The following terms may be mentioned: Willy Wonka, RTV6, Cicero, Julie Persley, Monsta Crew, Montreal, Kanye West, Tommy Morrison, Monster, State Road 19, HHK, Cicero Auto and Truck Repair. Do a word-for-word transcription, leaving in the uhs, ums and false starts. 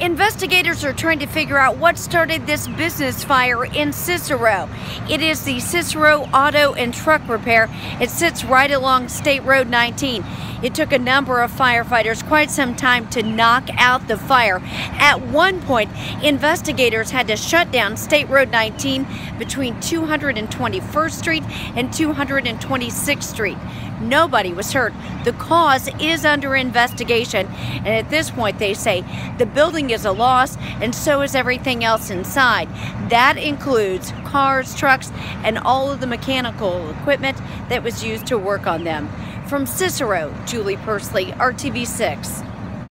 Investigators are trying to figure out what started this business fire in Cicero. It is the Cicero Auto and Truck Repair. It sits right along State Road nineteen. It took a number of firefighters quite some time to knock out the fire. At one point, investigators had to shut down State Road nineteen between two hundred twenty-first street and two hundred twenty-sixth street. Nobody was hurt. The cause is under investigation, and at this point they say the building is a loss and so is everything else inside. That includes cars, trucks, and all of the mechanical equipment that was used to work on them. From Cicero, Julie Persley, R T V six.